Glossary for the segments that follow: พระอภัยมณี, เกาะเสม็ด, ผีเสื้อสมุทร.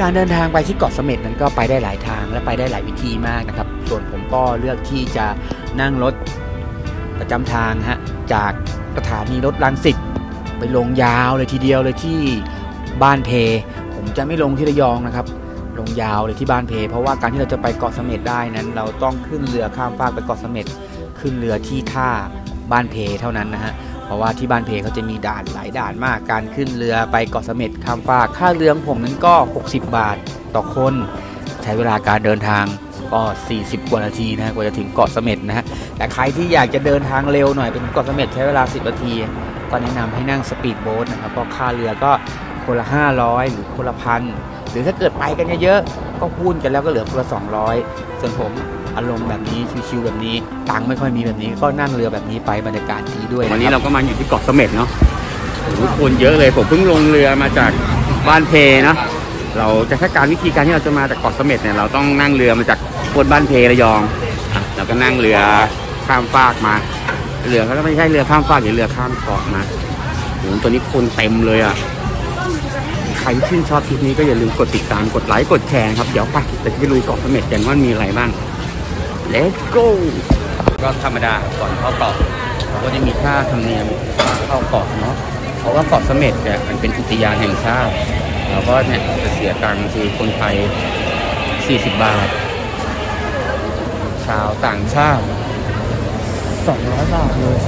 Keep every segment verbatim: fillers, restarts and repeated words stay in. การเดินทางไปที่เกาะเสม็ดนั้นก็ไปได้หลายทางและไปได้หลายวิธีมากนะครับส่วนผมก็เลือกที่จะนั่งรถประจำทางฮะจากสถานีรถรังสิตไปลงยาวเลยทีเดียวเลยที่บ้านเพผมจะไม่ลงที่ระยองนะครับลงยาวเลยที่บ้านเพเพราะว่าการที่เราจะไปเกาะเสม็ดได้นั้นเราต้องขึ้นเรือข้ามฟากไปเกาะเสม็ดขึ้นเรือที่ท่าบ้านเพเท่านั้นนะฮะเพราะว่าที่บ้านเพเขาจะมีด่านหลายด่านมากการขึ้นเรือไปเกาะเสม็ดข้ามฟากค่าเรือผมนั้นก็หกสิบบาทต่อคนใช้เวลาการเดินทางก็สี่สิบกว่านาทีนะกว่าจะถึงเกาะเสม็ดนะฮะแต่ใครที่อยากจะเดินทางเร็วหน่อยไปถึงเกาะเสม็ดใช้เวลาสิบนาทีก็แนะนำให้นั่งสปีดโบ๊ทนะครับเพราะค่าเรือก็คนละห้าร้อยหรือคนละพันหรือถ้าเกิดไปกันเยอะๆก็พูนกันแล้วก็เหลือคนละสองร้อยส่วนผมอารมณ์แบบนี้ชิวๆแบบนี้ตังค์ไม่ค่อยมีแบบนี้ก็นั่งเรือแบบนี้ไปบรรยากาศดีด้วยวันนี้เราก็มาอยู่ที่เกาะเสม็ดเนาะคนเยอะเลยผมเพิ่งลงเรือมาจากบ้านเพนะเราจะถ้าการวิธีการที่เราจะมาจากเกาะเสม็ดเนี่ยเราต้องนั่งเรือมาจากคนบ้านเพระยองเราก็นั่งเรือข้ามฟากมาเรือก็ไม่ใช่เรือข้ามฟากหรือเรือข้ามเกาะนะโอ้โหตัวนี้คนเต็มเลยอ่ะใครชื่นชอบคลิปนี้ก็อย่าลืมกดติดตามกดไลค์กดแชร์ครับเดี๋ยวไปจะไปลุยเกาะเสม็ดกันว่ามีอะไรบ้างLet's go ก็ธรรมดาก่อนเข้าเกาะเราก็จะมีค่าธรรมเนียมเข้าเกาะเนาะเพราะว่าเกาะเสม็ดเนี่ยมันเป็นอุทยานแห่งชาติเราก็เนี่ยจะเสียตังค์คือคนไทยสี่สิบบาทชาวต่างชาติสองร้อยบาทเลย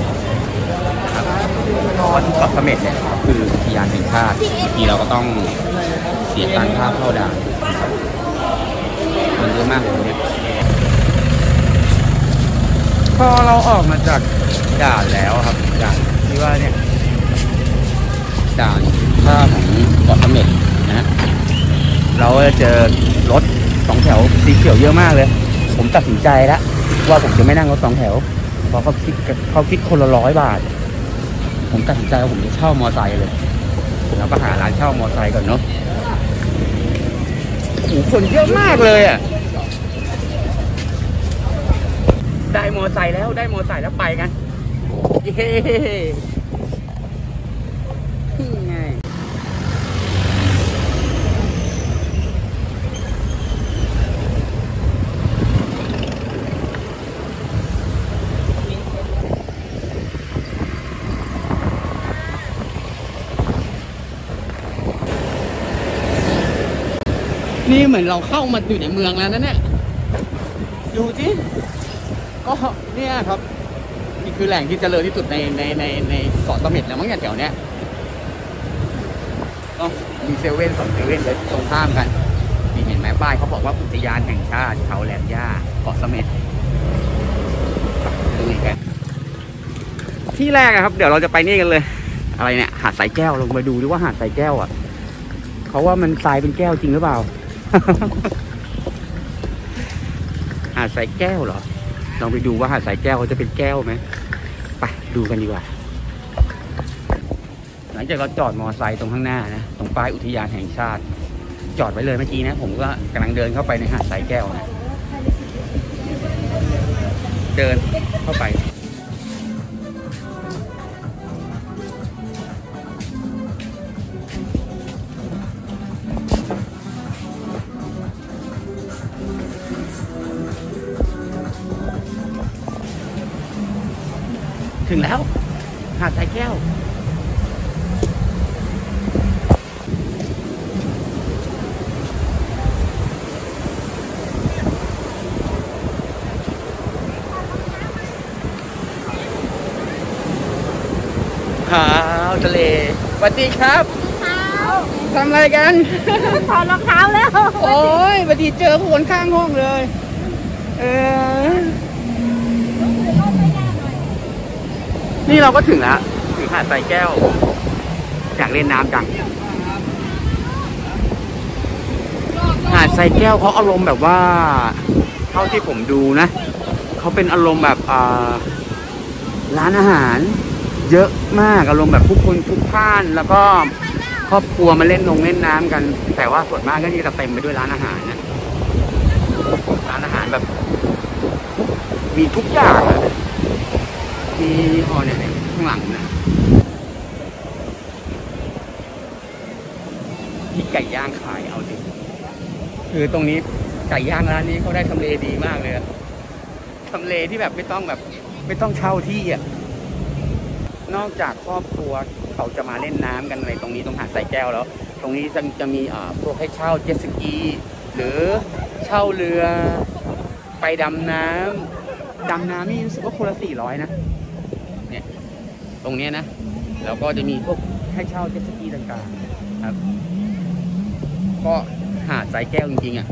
ครับวันที่เกาะเสม็ดเนี่ยคืออุทยานแห่งชาติบางทีเราก็ต้องเสียตังค์ค่าเข้าด่านมันเยอะมากเลยเนี่ยพอเราออกมาจากด่านแล้วครับด่านที่ว่าเนี่ยด่านท่าของเกาะเสม็ดนะเราจะเจอรถสองแถวสีเขียวเยอะมากเลยผมตัดสินใจแล้วว่าผมจะไม่นั่งรถสองแถวเพราะเขาคิดเขาคิดคนละร้อยบาทผมตัดสินใจว่าผมจะเช่ามอไซค์เลยแล้วก็หาร้านเช่ามอไซค์ก่อนเนาะโอ้โหคนเยอะมากเลยอ่ะได้มอไซค์แล้วได้มอไซค์แล้วไปกันเย้นี่ไงนี่เหมือนเราเข้ามาอยู่ในเมืองแล้วนะเนี่ยดูสิก็เนี่ยครับนี่คือแหล่งที่เจริญที่สุดในในในในเกาะเสม็ดแล้วมั้งเนี่ยแถวเนี้ยก็มีเซเว่นสองเซเว่นเลยตรงข้ามกันนี่เห็นไหมป้ายเขาบอกว่าอุทยานแห่งชาติเขาแหลมย่าเกาะเสม็ดดูอีกแล้วที่แรกนะครับเดี๋ยวเราจะไปนี่กันเลยอะไรเนี่ยหาดสายแก้วลงไปดูดิว่าหาดสายแก้วอ่ะเขาว่ามันทรายเป็นแก้วจริงหรือเปล่า หาดสายแก้วเหรอลองไปดูว่าหาดสายแก้วเขาจะเป็นแก้วไหมไปดูกันดีกว่าหลังจากเราจอดมอไซค์ตรงข้างหน้านะตรงป้ายอุทยานแห่งชาติจอดไว้เลยเมื่อกี้นะผมก็กำลังเดินเข้าไปในหาดสายแก้วนะเดินเข้าไปถึงแล้วหาดสายแก้วขาวทะเลสวัสดีครับทำอะไรกันถอดรองเท้าแล้วโอ้ยพอดีเจอคนข้างห้องเลยเออนี่เราก็ถึงแล้วถึงหาดสายแก้วอยากเล่นน้ำจังหาดสายแก้วเขาอารมณ์แบบว่าเท่าที่ผมดูนะเขาเป็นอารมณ์แบบร้านอาหารเยอะมากอารมณ์แบบผู้คนผู้พ่านแล้วก็ครอบครัวมาเล่นลงเล่นน้ำกันแต่ว่าส่วนมากก็จะเต็มไปด้วยร้านอาหารนะร้านอาหารแบบมีทุกอย่างมีฮอเนี่ยข้างหลังนะที่ไก่ย่างขายเอาดิ คือตรงนี้ไก่ย่างร้านนี้เขาได้ทำเลดีมากเลยทำเลที่แบบไม่ต้องแบบไม่ต้องเช่าที่อ่ะนอกจากครอบครัวเขาจะมาเล่นน้ำกันในตรงนี้ตรงหาดสายแก้วแล้วตรงนี้จะจะมีอ่าพวกให้เช่าเจ็ตสกีหรือเช่าเรือไปดำน้ำดำน้ำนี่รู้สึกว่าคนละสี่ร้อยนะเนี่ยตรงเนี้ยนะแล้วก็จะมีพวกให้เช่าเจ็ตสกีต่างๆครับก็หาดสายแก้วจริงๆอ่ะ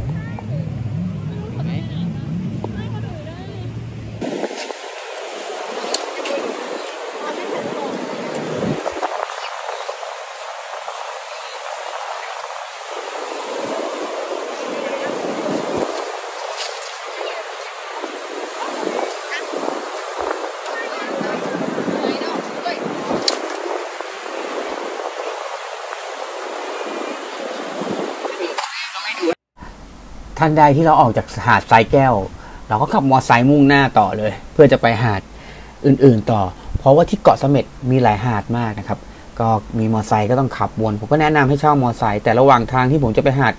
ทันใดที่เราออกจากหาดทรายแก้วเราก็ขับมอเตอร์ไซค์มุ่งหน้าต่อเลยเพื่อจะไปหาดอื่นๆต่อเพราะว่าที่เกาะเสม็ดมีหลายหาดมากนะครับก็มีมอเตอร์ไซค์ก็ต้องขับวนผมก็แนะนำให้เช่ามอเตอร์ไซค์แต่ระหว่างทางที่ผมจะไปหาด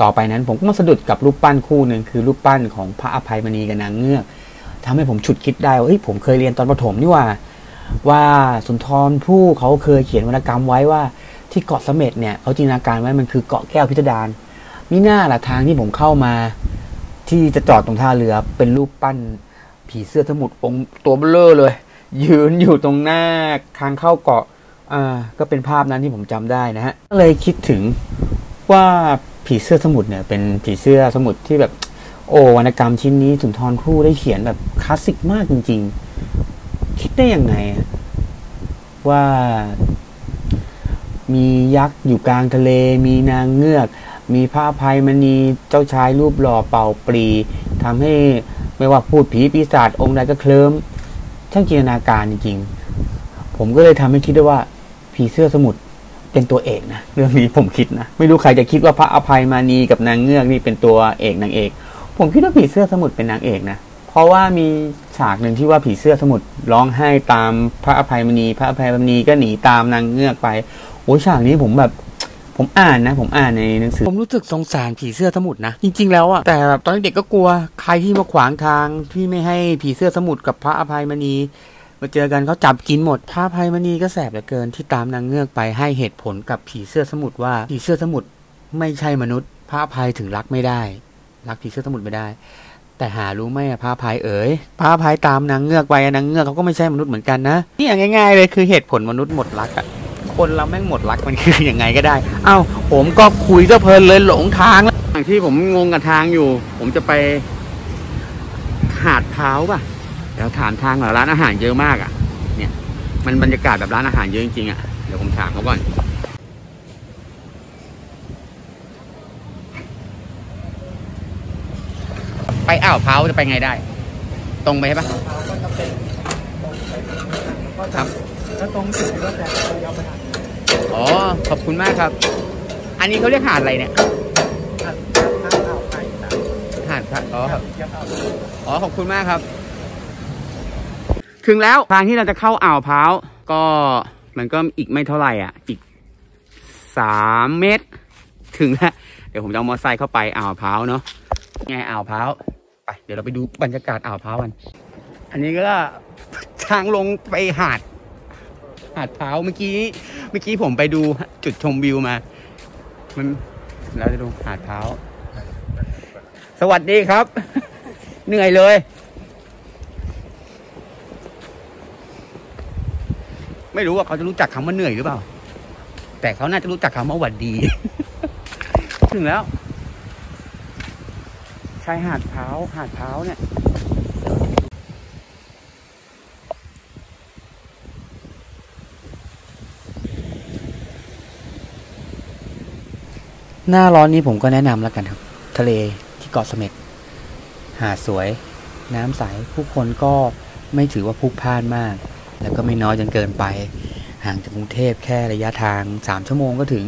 ต่อไปนั้นผมก็มาสะดุดกับรูปปั้นคู่หนึ่งคือรูปปั้นของพระอภัยมณีกับนางเงือกทำให้ผมฉุดคิดได้ว่าเฮ้ยผมเคยเรียนตอนประถมนี่ว่าว่าสุนทรภู่เขาเคยเขียนวรรณกรรมไว้ว่าที่เกาะเสม็ดเนี่ยเขาจินตนาการไว้มันคือเกาะแก้วพิสดารมีหน้าละทางที่ผมเข้ามาที่จะจอดตรงท่าเรือเป็นรูปปั้นผีเสื้อสมุทรองค์ตัวเบลอเลยยืนอยู่ตรงหน้าทางเข้าเกาะอ่าก็เป็นภาพนั้นที่ผมจำได้นะฮะก็เลยคิดถึงว่าผีเสื้อสมุทรเนี่ยเป็นผีเสื้อสมุทรที่แบบโอ้วรรณกรรมชิ้นนี้สุนทรภู่ได้เขียนแบบคลาสสิกมากจริงๆคิดได้อย่างไงว่ามียักษ์อยู่กลางทะเลมีนางเงือกมีพระอภัยมณีเจ้าชายรูปหล่อเป่าปรีทำให้ไม่ว่าพูดผีปีศาจองค์ใดก็เคลิ้มช่างจินตนาการจริงๆผมก็เลยทำให้คิดได้ว่าผีเสื้อสมุทรเป็นตัวเอกนะเรื่องนี้ผมคิดนะไม่รู้ใครจะคิดว่าพระอภัยมณีกับนางเงือกนี่เป็นตัวเอกนางเอกผมคิดว่าผีเสื้อสมุทรเป็นนางเอกนะเพราะว่ามีฉากหนึ่งที่ว่าผีเสื้อสมุทรร้องไห้ตามพระอภัยมณีพระอภัยมณีก็หนีตามนางเงือกไปโอ้ฉากนี้ผมแบบผมอ่านนะผมอ่านในหนังสือผมรู้สึกสงสารผีเสื้อสมุทรนะจริงๆแล้วอะแต่แบบตอนเด็กก็กลัวใครที่มาขวางทางที่ไม่ให้ผีเสื้อสมุทรกับพระอภัยมณีมาเจอกันเขาจับกินหมดพระอภัยมณีก็แสบเหลือเกินที่ตามนางเงือกไปให้เหตุผลกับผีเสื้อสมุทรว่าผีเสื้อสมุทรไม่ใช่มนุษย์พระอภัยถึงรักไม่ได้รักผีเสื้อสมุทรไม่ได้แต่หารู้ไหมพระอภัยเอ๋ยพระอภัยตามนางเงือกไปนางเงือกเขาก็ไม่ใช่มนุษย์เหมือนกันนะนี่อย่างง่ายๆเลยคือเหตุผลมนุษย์หมดรักอะคนเราแม่งหมดรักมันคือยังไงก็ได้เอ้าผมก็คุยซะเพลินเลยหลงทางแล้วอย่างที่ผมงงกับทางอยู่ผมจะไปหาดเท้าป่ะเดี๋ยวถามทางหน่อยร้านอาหารเยอะมากอ่ะเนี่ยมันบรรยากาศแบบร้านอาหารเยอะจริงๆอ่ะเดี๋ยวผมถามเขาก่อนไปอ่าวเท้าจะไปไงได้ตรงไปใช่ป่ะครับถ้าตรงจุดก็จะยาวไปหาดอ๋อขอบคุณมากครับอันนี้เขาเรียกหาดอะไรเนี่ยหาดอ่าวไทยหาดครับอ๋อครับอ๋อขอบคุณมากครับถึงแล้วทางที่เราจะเข้าอ่าวพร้าวก็มันก็อีกไม่เท่าไหร่อ่ะอีกสามเมตรถึงแล้วเดี๋ยวผมจะเอามอเตอร์ไซค์เข้าไปอ่าวพร้าวเนาะไงอ่าวพร้าวไปเดี๋ยวเราไปดูบรรยากาศอ่าวพร้าวกันอันนี้ก็ทางลงไปหาดหาดเท้าเมื่อกี้เมื่อกี้ผมไปดูจุดชมวิวมามันเราจะดูหาดเท้าสวัสดีครับเหนื่อยเลยไม่รู้ว่าเขาจะรู้จักคำว่าเหนื่อยหรือเปล่าแต่เขาน่าจะรู้จักคำว่าหวัดดีถึงแล้วชายหาดเท้าหาดเท้าเนี่ยหน้าร้อนนี้ผมก็แนะนำแล้วกันครับทะเลที่เกาะเสม็ดหาดสวยน้ำใสผู้คนก็ไม่ถือว่าพลุกพล่านมากแล้วก็ไม่น้อยจนเกินไปห่างจากกรุงเทพแค่ระยะทางสามชั่วโมงก็ถึง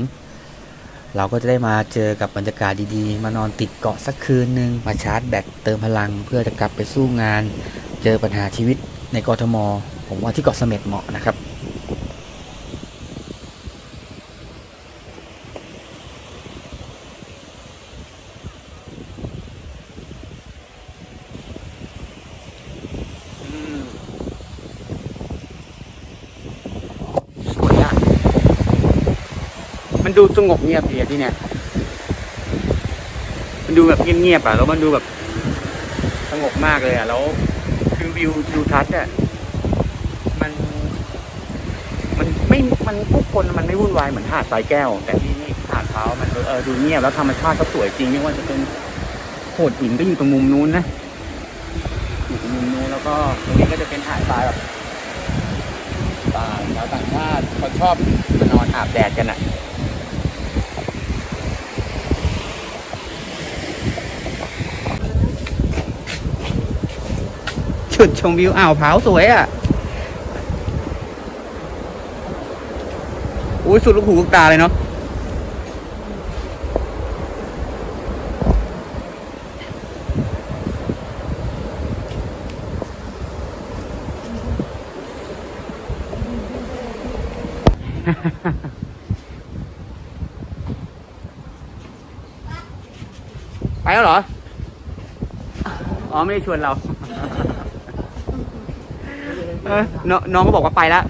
เราก็จะได้มาเจอกับบรรยากาศดีๆมานอนติดเกาะสักคืนนึงมาชาร์จแบตเติมพลังเพื่อจะกลับไปสู้งานเจอปัญหาชีวิตในกทมผมว่าที่เกาะเสม็ดเหมาะนะครับ มันดูสงบเงียบดีที่เนี่ยมันดูแบบเงียบๆอ่ะแล้วมันดูแบบสงบมากเลยอ่ะแล้วคือวิวดูทัศน์อ่ะมันมันไม่มันผู้คนมันไม่วุ่นวายเหมือนหาดทรายแก้วแต่ที่นี่หาดเขามันเออดูเงียบแล้วธรรมชาติก็สวยจริงไม่ว่าจะเป็นโขดหินก็อยู่ตรงมุมนู้นนะอยู่ตรงมุมนู้นแล้วก็ตรงนี้ก็จะเป็นหาดทรายแบบต่างชาวต่างชาติเขาชอบมานอนอาบแดดกันอ่ะจุดชมวิวอ่าวเผาสวยอ่ะอุ้ยสุดลูกหูลูกตาเลยเนาะไปแล้วเหรออ๋อไม่ได้ชวนเราน้องก็บอกว่าไปแล้ว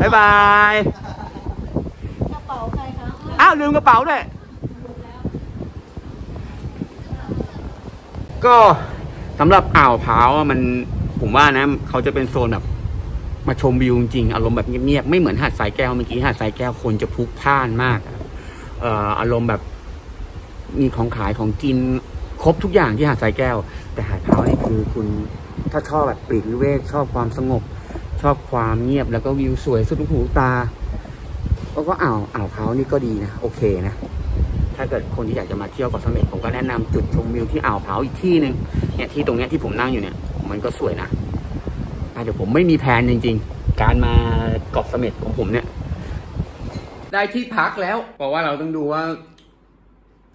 บ๊ายบายกระเป๋าใครคะอ้าวลืมกระเป๋าด้วยก็สำหรับอ่าวพร้าวมันผมว่านะเขาจะเป็นโซนแบบมาชมวิวจริงอารมณ์แบบเงียบๆไม่เหมือนหาดทรายแก้วเมื่อกี้หาดทรายแก้วคนจะพลุกพล่านมากเอ่ออารมณ์แบบมีของขายของกินครบทุกอย่างที่หาดทรายแก้วแต่หาดพร้าวนี่คือคุณถ้าชอบแบบปลีกวิเวกชอบความสงบชอบความเงียบแล้วก็วิวสวยสุดลูกหูตาแล้วก็อ่าวอ่าวเขานี่ก็ดีนะโอเคนะถ้าเกิดคนที่อยากจะมาเที่ยวเกาะเสม็ดผมก็แนะนำจุดชมวิวที่อ่าวเขาอีกที่หนึ่งเนี่ยที่ตรงเนี้ยที่ผมนั่งอยู่เนี่ยมันก็สวยนะเดี๋ยวผมไม่มีแผนจริงๆการมาเกาะเสม็ดของผมเนี่ยได้ที่พักแล้วเพราะว่าเราต้องดูว่า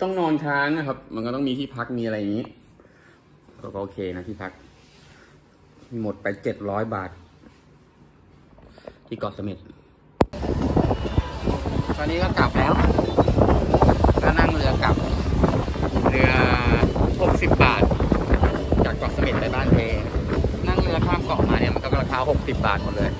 ต้องนอนค้างนะครับมันก็ต้องมีที่พักมีอะไรอย่างนี้ก็โอเคนะที่พักหมดไปเจ็ดร้อยบาทที่เกาะเสม็ดตอนนี้ก็กลับแล้วก็นั่งเรือกลับเรือหกสิบบาทจากเกาะเสม็ดไปบ้านเพนั่งเรือข้ามเกาะมาเนี่ยมันก็ราคาหกสิบบาทหมดเลย